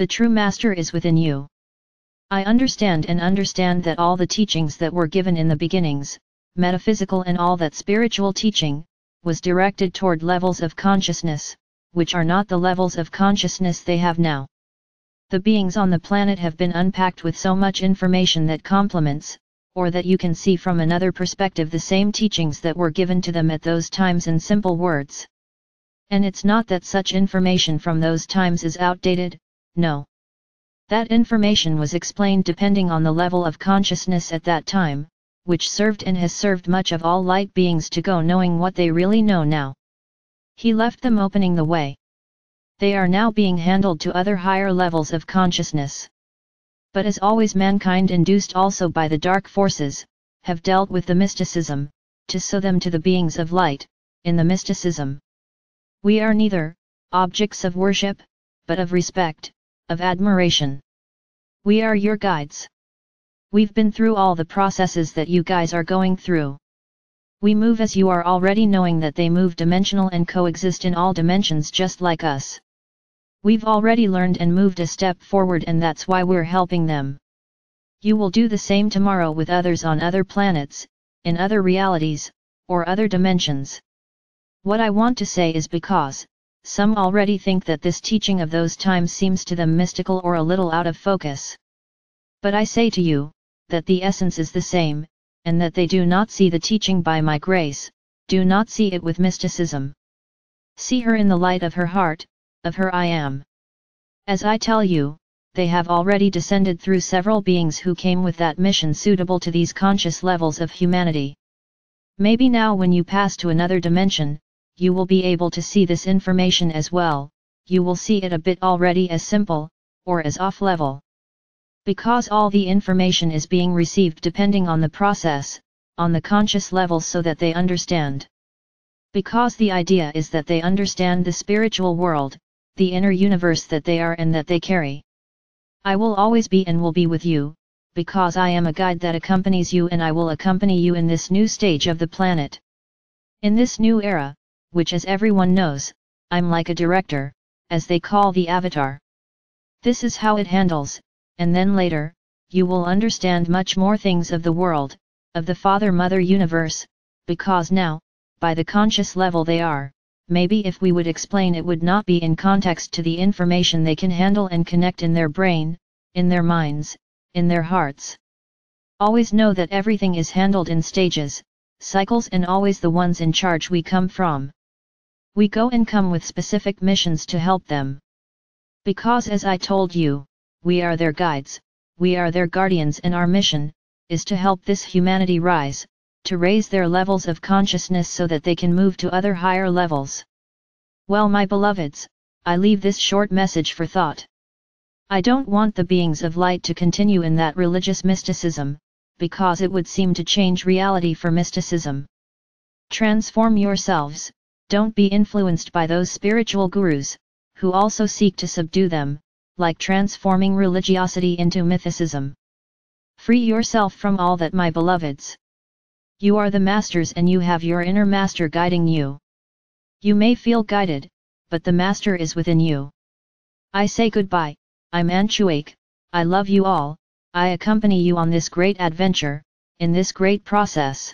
the true master is within you. I understand and understand that all the teachings that were given in the beginnings, metaphysical and all that spiritual teaching, was directed toward levels of consciousness, which are not the levels of consciousness they have now. The beings on the planet have been unpacked with so much information that complements, or that you can see from another perspective, the same teachings that were given to them at those times in simple words. And it's not that such information from those times is outdated, no. That information was explained depending on the level of consciousness at that time, which served and has served much of all light beings to go knowing what they really know now. He left them opening the way. They are now being handled to other higher levels of consciousness. But as always, mankind, induced also by the dark forces, have dealt with the mysticism, to sow them to the beings of light, in the mysticism. We are neither objects of worship, but of respect, of admiration. We are your guides. We've been through all the processes that you guys are going through. We move as you are already knowing that they move dimensional and coexist in all dimensions just like us. We've already learned and moved a step forward, and that's why we're helping them. You will do the same tomorrow with others on other planets, in other realities, or other dimensions. What I want to say is because, some already think that this teaching of those times seems to them mystical or a little out of focus. But I say to you, that the essence is the same, and that they do not see the teaching by my grace, do not see it with mysticism. See her in the light of her heart, of her I am. As I tell you, they have already descended through several beings who came with that mission suitable to these conscious levels of humanity. Maybe now when you pass to another dimension, you will be able to see this information as well, you will see it a bit already as simple, or as off-level. Because all the information is being received depending on the process, on the conscious level, so that they understand. Because the idea is that they understand the spiritual world, the inner universe that they are and that they carry. I will always be and will be with you, because I am a guide that accompanies you, and I will accompany you in this new stage of the planet. In this new era, which as everyone knows, I'm like a director, as they call the avatar. This is how it handles. And then later, you will understand much more things of the world, of the Father-Mother universe, because now, by the conscious level they are, maybe if we would explain it would not be in context to the information they can handle and connect in their brain, in their minds, in their hearts. Always know that everything is handled in stages, cycles, and always the ones in charge we come from. We go and come with specific missions to help them. Because as I told you, we are their guides, we are their guardians, and our mission is to help this humanity rise, to raise their levels of consciousness so that they can move to other higher levels. Well, my beloveds, I leave this short message for thought. I don't want the beings of light to continue in that religious mysticism, because it would seem to change reality for mysticism. Transform yourselves, don't be influenced by those spiritual gurus, who also seek to subdue them, like transforming religiosity into mythicism. Free yourself from all that, my beloveds. You are the masters and you have your inner master guiding you. You may feel guided, but the master is within you. I say goodbye, I'm Antuak, I love you all, I accompany you on this great adventure, in this great process.